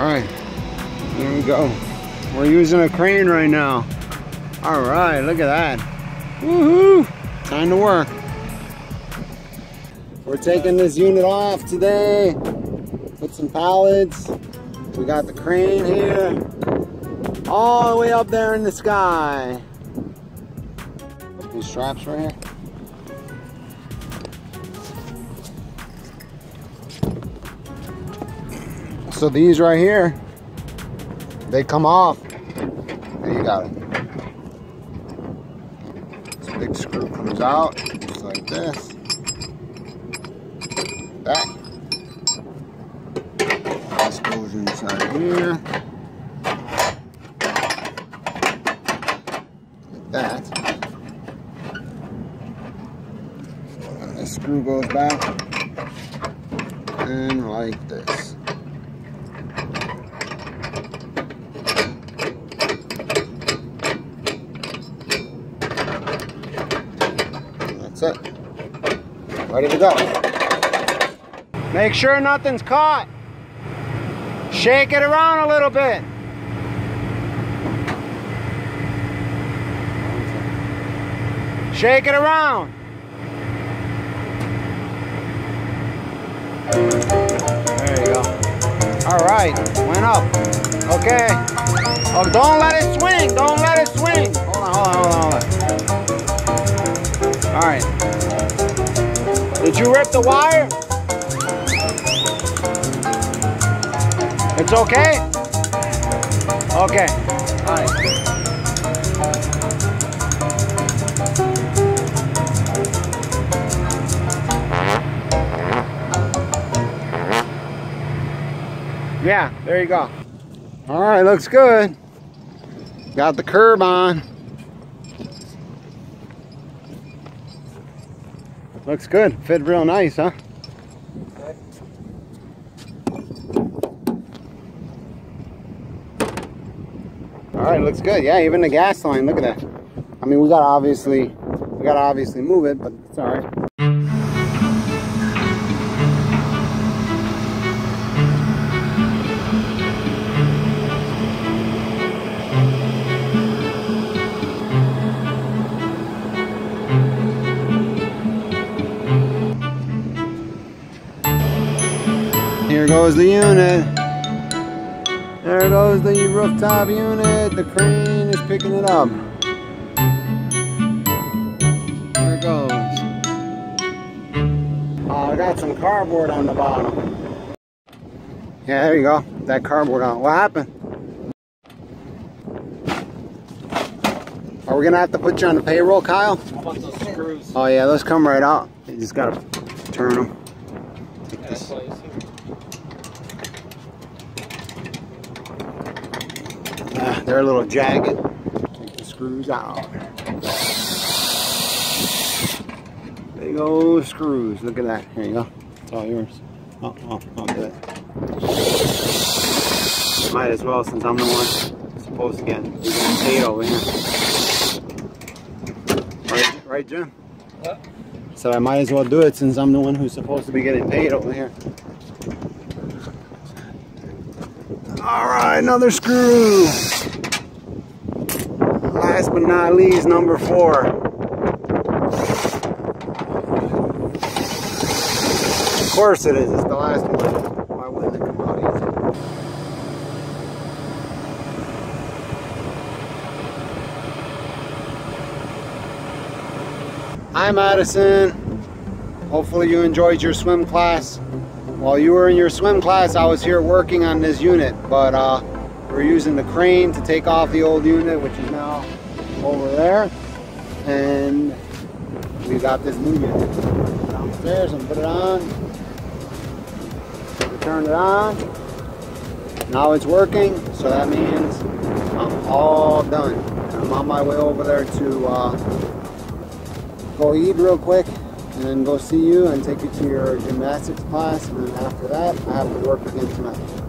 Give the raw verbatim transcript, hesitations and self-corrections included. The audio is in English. Alright, there we go. We're using a crane right now. Alright, look at that. Woohoo! Time to work. We're taking this unit off today. Put some pallets. We got the crane here. All the way up there in the sky. These straps right here. So these right here, they come off. There you got it. This big screw comes out, just like this. That. This goes inside here. Like that. And this screw goes back. And like this. That's it. Ready to go. Make sure nothing's caught. Shake it around a little bit. Shake it around. There you go. All right, went up. Okay. Oh, don't let it swing. Don't let it swing. Hold on, hold on, hold on. Hold on. All right. Did you rip the wire? It's okay? Okay. All right. Yeah, there you go. All right, looks good. Got the curb on. Looks good. Fit real nice, huh? Okay. All right, looks good. Yeah, even the gas line. Look at that. I mean, we gotta obviously, we gotta obviously move it, but it's all right. Here goes the unit. There goes the rooftop unit. The crane is picking it up. There it goes. Oh, I got some cardboard on the bottom. Yeah, there you go. That cardboard on. What happened? Are we gonna have to put you on the payroll, Kyle? How about those screws? Oh yeah, those come right out. You just gotta turn them. Take this. Uh, they're a little jagged. Take the screws out. Big old screws. Look at that. Here you go. It's all yours. Oh, oh, oh, good. Might as well, since I'm the one supposed to get paid over here. Right, right, Jim? What? So I might as well do it since I'm the one who's supposed to be getting paid over here. All right, another screw. Last but not least, number four. Of course it is. It's the last one. Why wouldn't it come out easy? Hi, Madison. Hopefully you enjoyed your swim class. While you were in your swim class, I was here working on this unit, but uh, we're using the crane to take off the old unit, which is now over there, and we got this new unit downstairs and put it on. We turned it on. Now it's working, so that means I'm all done. I'm on my way over there to uh, go eat real quick, and then go see you and take you to your gymnastics class, and then after that I have to work again tonight.